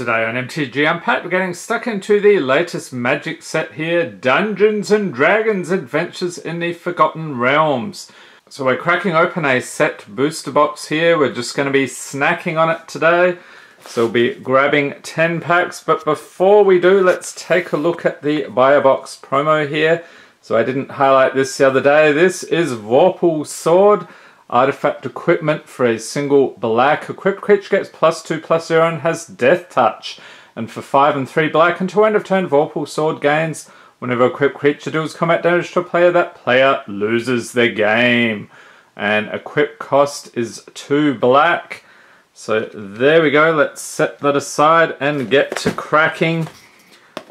Today on MTG Unpacked, we're getting stuck into the latest Magic set here, Dungeons and Dragons Adventures in the Forgotten Realms. So we're cracking open a set booster box here, we're just going to be snacking on it today. So we'll be grabbing 10 packs, but before we do, let's take a look at the Buyer Box promo here. So I didn't highlight this the other day. This is Vorpal Sword, artifact equipment for a single black. Equipped creature gets +2/+0 and has Death Touch. And for 5 and 3 black, until end of turn, Vorpal Sword gains. Whenever equipped creature deals combat damage to a player, that player loses the game. And equip cost is 2 black. So there we go, let's set that aside and get to cracking.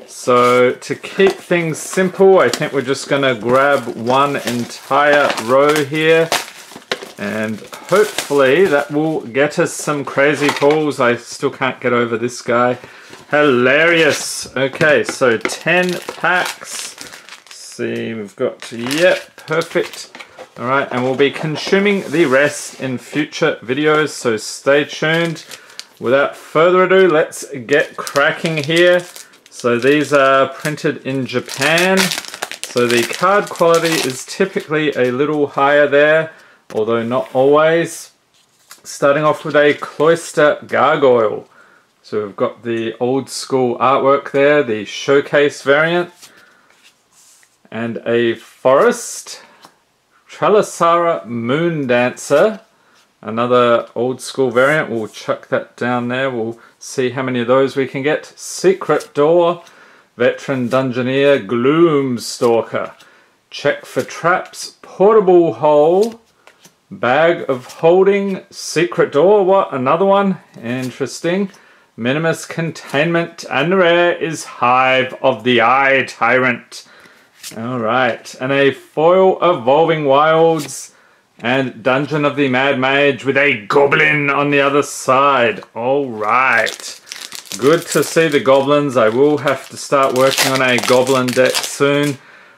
So to keep things simple, I think we're just going to grab one entire row here. And hopefully that will get us some crazy pulls. I still can't get over this guy. Hilarious. Okay, so 10 packs. Let's see, we've got, yep, perfect. All right, and we'll be consuming the rest in future videos, so stay tuned. Without further ado, let's get cracking here. So these are printed in Japan. So the card quality is typically a little higher there, although not always. Starting off with a Cloister Gargoyle. So we've got the old school artwork there, the showcase variant. And a forest. Trelasara Moon Dancer. Another old school variant. We'll chuck that down there. We'll see how many of those we can get. Secret Door. Veteran Dungeoneer. Gloom Stalker. Check for Traps. Portable Hole. Bag of Holding, Secret Door, what, another one? Interesting. Minimus Containment, and the rare is Hive of the Eye Tyrant. Alright, and a foil Evolving Wilds, and Dungeon of the Mad Mage with a goblin on the other side. Alright, good to see the goblins. I will have to start working on a goblin deck soon.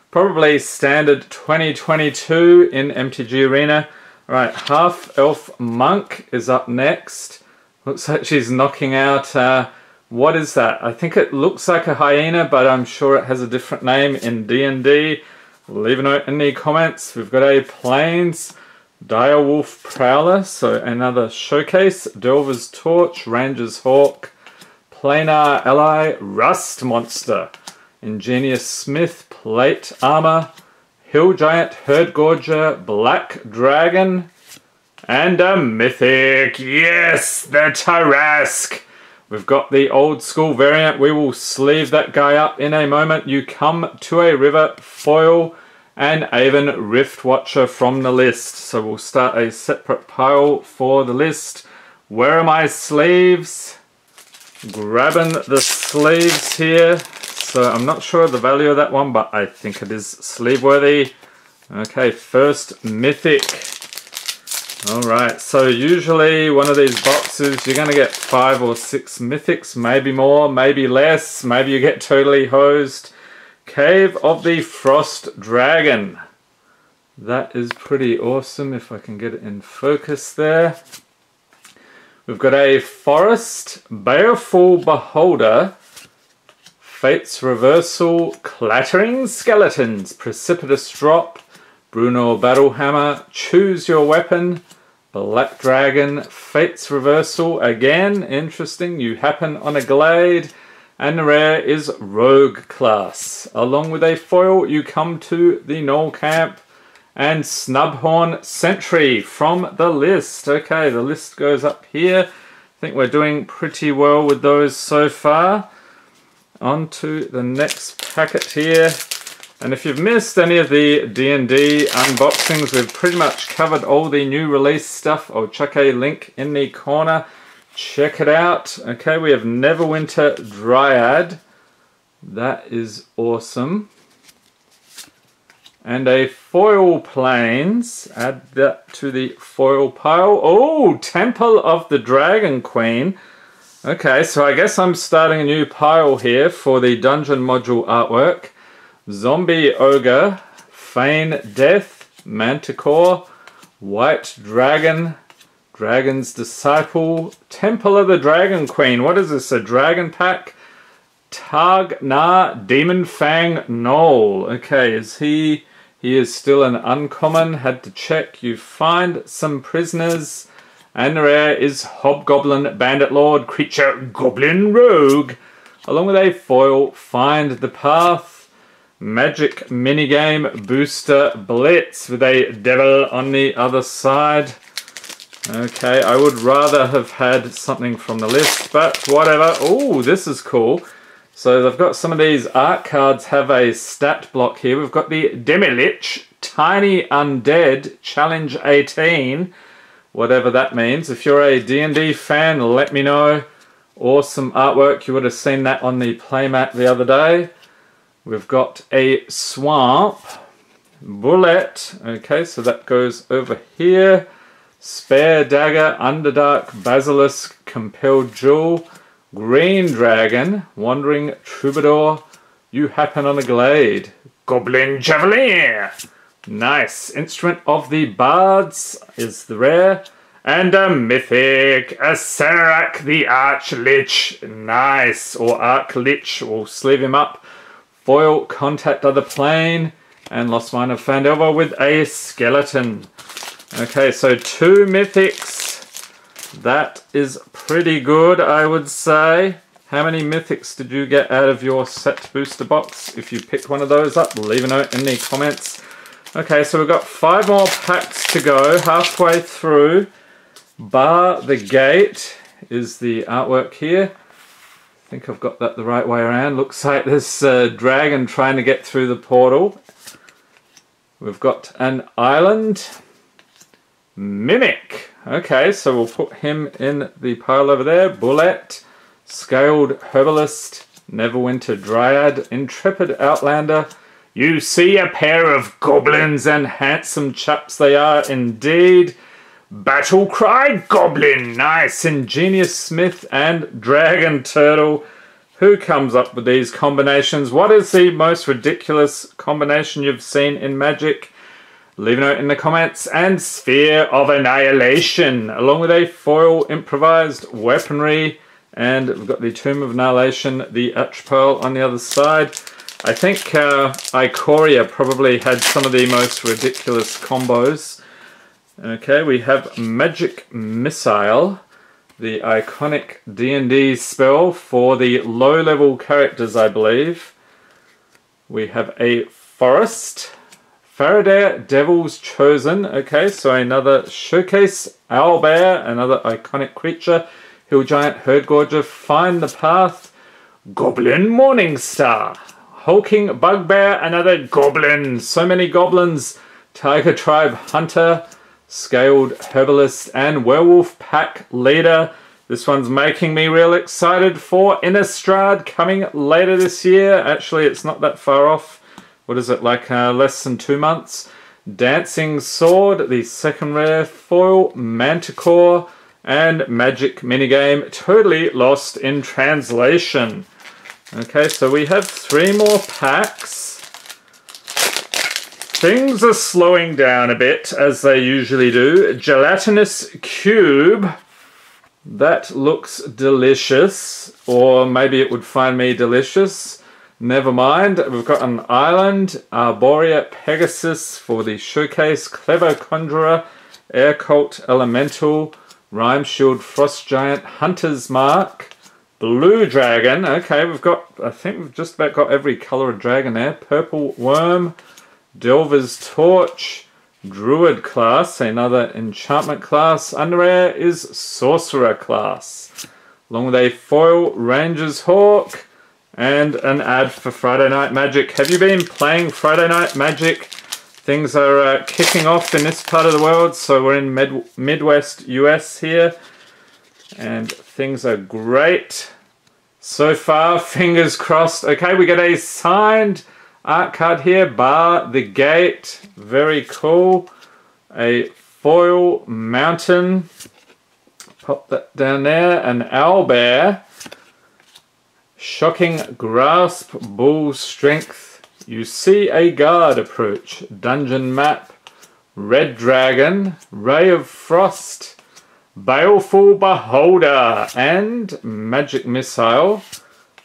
Probably standard 2022 in MTG Arena. Right, half-elf monk is up next. Looks like she's knocking out, what is that? I think it looks like a hyena, but I'm sure it has a different name in D&D. Leave a note in the comments. We've got a Plains, Direwolf Prowler, so another showcase. Delver's Torch, Ranger's Hawk, Planar Ally, Rust Monster, Ingenious Smith, Plate Armor, Hill Giant, Herd Gorger, Black Dragon, and a mythic. Yes, the Tarrasque. We've got the old school variant. We will sleeve that guy up in a moment. You Come to a River, foil, and Aven Riftwatcher from the list. So we'll start a separate pile for the list. Where are my sleeves? Grabbing the sleeves here. So I'm not sure of the value of that one, but I think it is sleeve worthy. Okay, first mythic. Alright, so usually one of these boxes, you're going to get 5 or 6 mythics, maybe more, maybe less, maybe you get totally hosed. Cave of the Frost Dragon. That is pretty awesome, if I can get it in focus there. We've got a forest, Baleful Beholder, Fates Reversal, Clattering Skeletons, Precipitous Drop, Bruno Battlehammer, Choose Your Weapon, Black Dragon, Fates Reversal, again, interesting, You Happen on a Glade, and the rare is Rogue Class. Along with a foil, You Come to the Gnoll Camp, and Snubhorn Sentry from the list. Okay, the list goes up here. I think we're doing pretty well with those so far. On to the next packet here, and if you've missed any of the D&D unboxings, we've pretty much covered all the new release stuff. I'll chuck a link in the corner, check it out. Okay, we have Neverwinter Dryad, that is awesome, and a foil Plains, add that to the foil pile. Oh, Temple of the Dragon Queen. Okay, so I guess I'm starting a new pile here for the dungeon module artwork. Zombie Ogre, Feign Death, Manticore, White Dragon, Dragon's Disciple, Temple of the Dragon Queen. What is this, a dragon pack? Targ-Nar Demon-Fang Gnoll. Okay, is he is still an uncommon, had to check. You find some prisoners, and rare is Hobgoblin Bandit Lord, creature Goblin Rogue. Along with a foil, Find the Path, Magic Minigame, Booster Blitz with a Devil on the other side. Okay, I would rather have had something from the list, but whatever. Oh, this is cool. So they've got some of these art cards have a stat block here. We've got the Demi-Lich, Tiny Undead, Challenge 18, whatever that means. If you're a D&D fan, let me know. Awesome artwork. You would have seen that on the playmat the other day. We've got a Swamp, Bullet. Okay, so that goes over here. Spare Dagger, Underdark Basilisk, Compelled Jewel, Green Dragon, Wandering Troubadour. You happen on a glade, Goblin Javelier. Nice. Instrument of the Bards is the rare, and a mythic, a Sarac the Archlich. Nice, or Archlich. We'll sleeve him up. Foil, Contact Other Plane, and Lost Mine of Fandelver with a skeleton. Okay, so two mythics. That is pretty good, I would say. How many mythics did you get out of your set booster box? If you picked one of those up, leave a note in the comments. Okay, so we've got 5 more packs to go, halfway through. Bar the Gate is the artwork here. I think I've got that the right way around. Looks like this dragon trying to get through the portal. We've got an island. Mimic. Okay, so we'll put him in the pile over there. Bullet, Scaled Herbalist, Neverwinter Dryad, Intrepid Outlander. You see a pair of goblins, and handsome chaps they are indeed. Battle Cry Goblin. Nice. Ingenious Smith and Dragon Turtle. Who comes up with these combinations? What is the most ridiculous combination you've seen in Magic? Leave a note in the comments. And Sphere of Annihilation, along with a foil, Improvised Weaponry, and we've got the Tomb of Annihilation, the Atch Pearl on the other side. I think Ikoria probably had some of the most ridiculous combos. Okay, we have Magic Missile, the iconic D&D spell for the low-level characters, I believe. We have a Forest. Faraday, Devil's Chosen. Okay, so another showcase. Owlbear, another iconic creature. Hill Giant, Herd Gorger, Find the Path. Goblin Morningstar. Hulking Bugbear, another goblin. So many goblins. Tiger Tribe Hunter, Scaled Herbalist, and Werewolf Pack Leader. This one's making me real excited for Innistrad coming later this year. Actually, it's not that far off. What is it, like less than 2 months? Dancing Sword, the second rare, foil, Manticore, and Magic Minigame, Totally Lost in Translation. Okay, so we have 3 more packs. Things are slowing down a bit, as they usually do. Gelatinous Cube. That looks delicious, or maybe it would find me delicious. Never mind, we've got an island, Arborea Pegasus for the showcase, Clever Conjurer, Air Cult Elemental, Rhyme Shield Frost Giant, Hunter's Mark, Blue Dragon. Okay, we've got, I think we've just about got every colour of dragon there. Purple Worm, Delver's Torch, Druid class, another enchantment class. Underrare is Sorcerer class. Along with a foil, Ranger's Hawk. And an ad for Friday Night Magic. Have you been playing Friday Night Magic? Things are kicking off in this part of the world, so we're in Midwest US here. And things are great so far, fingers crossed. Okay, we got a signed art card here, Bar the Gate. Very cool. A foil, Mountain. Pop that down there. An Owlbear. Shocking Grasp, Bull Strength. You see a guard approach. Dungeon map. Red Dragon. Ray of Frost. Baleful Beholder and Magic Missile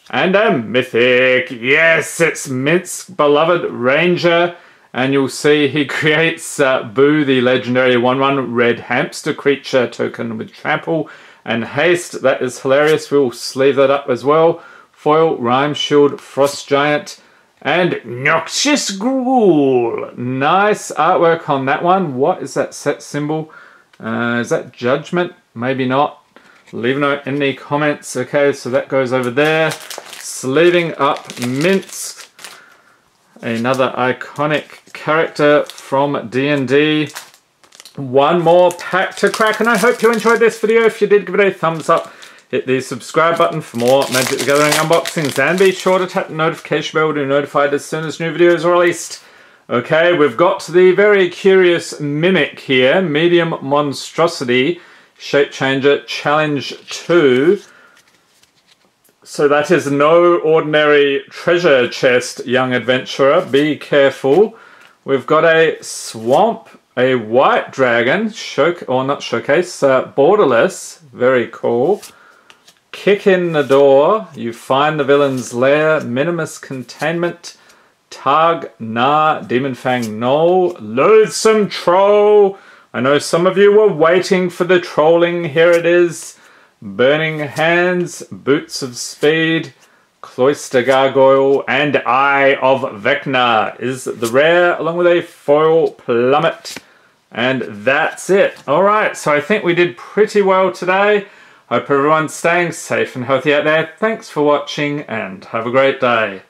and a Mythic. Yes, it's Mint's beloved Ranger. And you'll see he creates Boo, the legendary 1/1 red hamster creature token with trample and haste. That is hilarious. We'll sleeve that up as well. Foil, Rhyme Shield, Frost Giant, and Noxious Gruul. Nice artwork on that one. What is that set symbol? Is that Judgment? Maybe not. Leave a note in the comments. Okay, so that goes over there. Sleeving up Minsk, another iconic character from D&D. One more pack to crack, and I hope you enjoyed this video. If you did, give it a thumbs up. Hit the subscribe button for more Magic the Gathering unboxings, and be sure to tap the notification bell to be notified as soon as new videos are released. Okay, we've got the very curious Mimic here, Medium Monstrosity, Shape Changer, Challenge 2. So that is no ordinary treasure chest, young adventurer. Be careful. We've got a Swamp, a White Dragon, Borderless, very cool. Kick in the Door, You Find the Villain's Lair, Minimus Containment, Targ-Nar, Demon-Fang Gnoll, Loathsome Troll. I know some of you were waiting for the trolling. Here it is. Burning Hands, Boots of Speed, Cloister Gargoyle, and Eye of Vecna is the rare, along with a foil Plummet. And that's it. Alright, so I think we did pretty well today. Hope everyone's staying safe and healthy out there. Thanks for watching and have a great day.